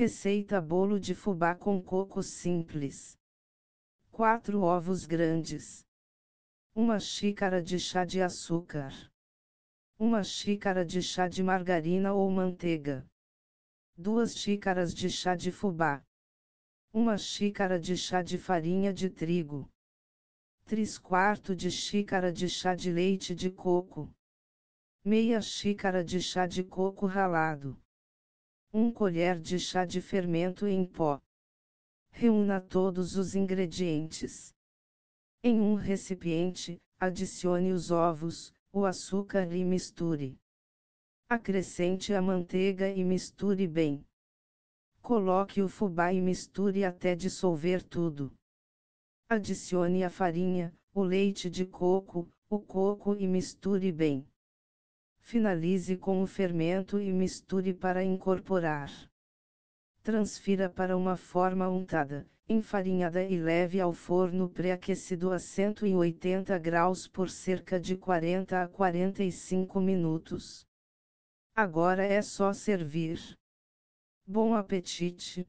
Receita: bolo de fubá com coco simples. 4 ovos grandes. 1 xícara de chá de açúcar. 1 xícara de chá de margarina ou manteiga. 2 xícaras de chá de fubá. 1 xícara de chá de farinha de trigo. 3/4 de xícara de chá de leite de coco. Meia xícara de chá de coco ralado. 1 colher de chá de fermento em pó. Reúna todos os ingredientes. Em um recipiente, adicione os ovos, o açúcar e misture. Acrescente a manteiga e misture bem. Coloque o fubá e misture até dissolver tudo. Adicione a farinha, o leite de coco, o coco e misture bem. Finalize com o fermento e misture para incorporar. Transfira para uma forma untada, enfarinhada e leve ao forno pré-aquecido a 180 graus por cerca de 40 a 45 minutos. Agora é só servir. Bom apetite!